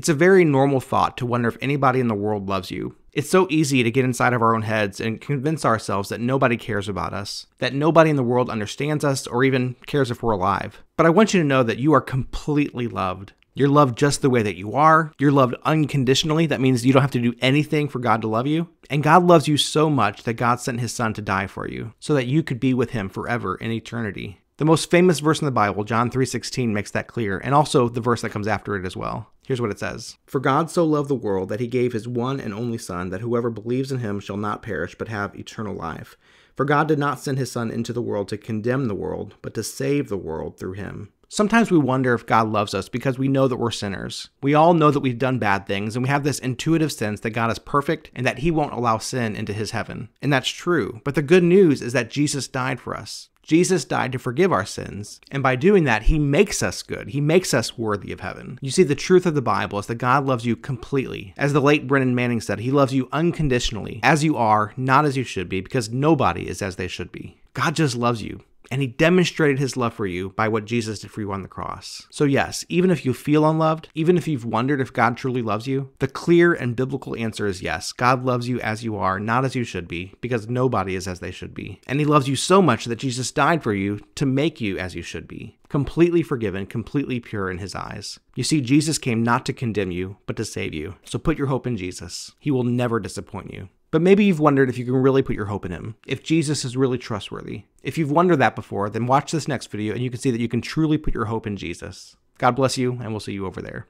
It's a very normal thought to wonder if anybody in the world loves you. It's so easy to get inside of our own heads and convince ourselves that nobody cares about us, that nobody in the world understands us or even cares if we're alive. But I want you to know that you are completely loved. You're loved just the way that you are. You're loved unconditionally. That means you don't have to do anything for God to love you. And God loves you so much that God sent his son to die for you so that you could be with him forever in eternity. The most famous verse in the Bible, John 3:16, makes that clear, and also the verse that comes after it as well. Here's what it says. For God so loved the world that he gave his one and only son, that whoever believes in him shall not perish but have eternal life. For God did not send his son into the world to condemn the world, but to save the world through him. Sometimes we wonder if God loves us because we know that we're sinners. We all know that we've done bad things, and we have this intuitive sense that God is perfect and that he won't allow sin into his heaven. And that's true. But the good news is that Jesus died for us. Jesus died to forgive our sins, and by doing that, he makes us good. He makes us worthy of heaven. You see, the truth of the Bible is that God loves you completely. As the late Brennan Manning said, he loves you unconditionally, as you are, not as you should be, because nobody is as they should be. God just loves you. And he demonstrated his love for you by what Jesus did for you on the cross. So yes, even if you feel unloved, even if you've wondered if God truly loves you, the clear and biblical answer is yes. God loves you as you are, not as you should be, because nobody is as they should be. And he loves you so much that Jesus died for you to make you as you should be, completely forgiven, completely pure in his eyes. You see, Jesus came not to condemn you, but to save you. So put your hope in Jesus. He will never disappoint you. But maybe you've wondered if you can really put your hope in him, if Jesus is really trustworthy. If you've wondered that before, then watch this next video and you can see that you can truly put your hope in Jesus. God bless you, and we'll see you over there.